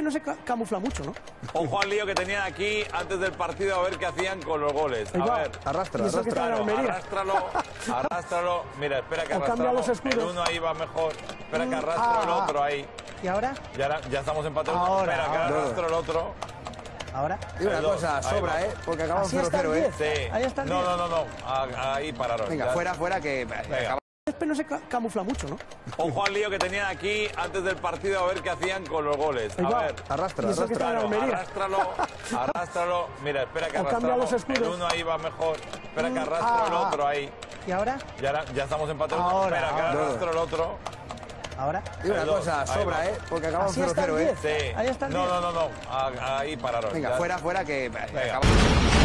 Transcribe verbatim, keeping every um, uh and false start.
Mbappé no se ca camufla mucho, ¿no? Ojo al lío que tenían aquí antes del partido, a ver qué hacían con los goles. A ver, arrastra, arrastra, arrástralo, arrástralo. Mira, espera que arrastramos. El uno ahí va mejor. Espera que arrastra el otro ahí. ¿Y ahora? Ya, ya estamos empatados. Ahora, espera ahora. que arrastra el otro. Ahora. Y una dos, cosa, sobra, ¿eh? Porque acabamos cero cero, ¿eh? Sí. Ahí está el no, no, no, no. Ahí pararon. Venga, ya. fuera, fuera, que... Venga. Mbappé no se ca camufla mucho, ¿no? Ojo al lío que tenían aquí antes del partido, a ver qué hacían con los goles. A ver, arrastra, arrastra, arrástralo, arrástralo. Mira, espera que arrastramos. El uno ahí va mejor. Espera que arrastra el otro ahí. ¿Y ahora? Ya, ya estamos empatados. Espera que arrastra el otro. Ahora. Y una cosa, sobra, ¿eh? Porque acabamos cero cero, ¿eh? Sí. Ahí está el no, no, no, no. Ahí pararon. Venga, fuera, fuera, que...